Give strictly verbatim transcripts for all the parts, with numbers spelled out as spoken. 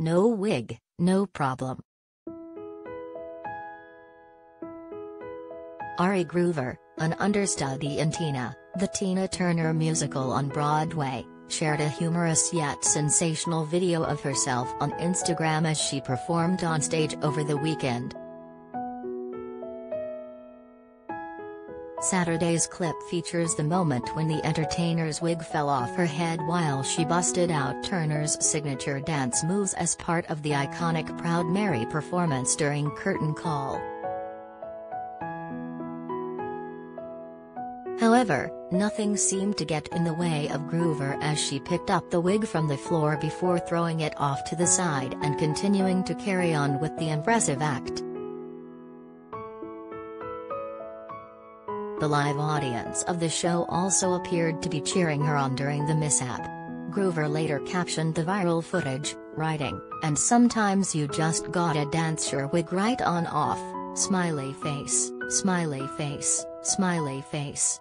No wig, no problem. Ari Groover, an understudy in Tina, the Tina Turner Musical on Broadway, shared a humorous yet sensational video of herself on Instagram as she performed on stage over the weekend. Saturday's clip features the moment when the entertainer's wig fell off her head while she busted out Turner's signature dance moves as part of the iconic Proud Mary performance during curtain call. However, nothing seemed to get in the way of Groover as she picked up the wig from the floor before throwing it off to the side and continuing to carry on with the impressive act. The live audience of the show also appeared to be cheering her on during the mishap. Groover later captioned the viral footage, writing, "And sometimes you just gotta dance your wig right on off, smiley face, smiley face, smiley face."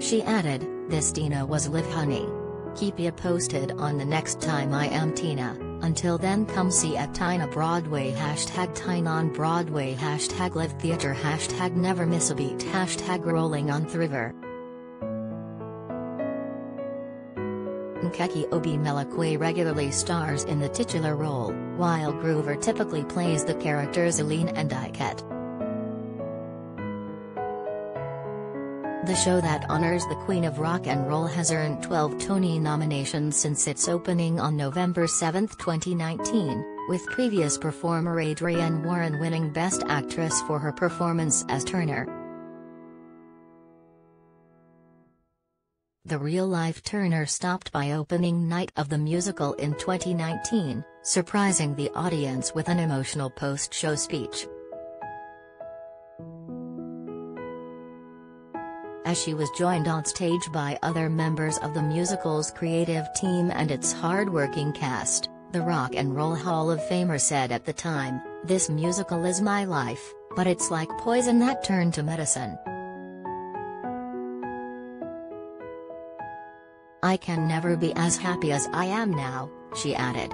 She added, "This Tina was live, honey. Keep ya posted on the next time I am Tina. Until then, come see at Tina Broadway, hashtag Tina on Broadway, hashtag live theater, hashtag never miss a beat, hashtag rolling on the river." Nkeki Obi Melokwe regularly stars in the titular role, while Groover typically plays the characters Aline and Iket. The show that honors the Queen of Rock and Roll has earned twelve Tony nominations since its opening on November seventh twenty nineteen, with previous performer Adrienne Warren winning Best Actress for her performance as Turner. The real-life Turner stopped by opening night of the musical in twenty nineteen, surprising the audience with an emotional post-show speech. As she was joined on stage by other members of the musical's creative team and its hard-working cast, the Rock and Roll Hall of Famer said at the time, "This musical is my life, but it's like poison that turned to medicine. I can never be as happy as I am now," she added.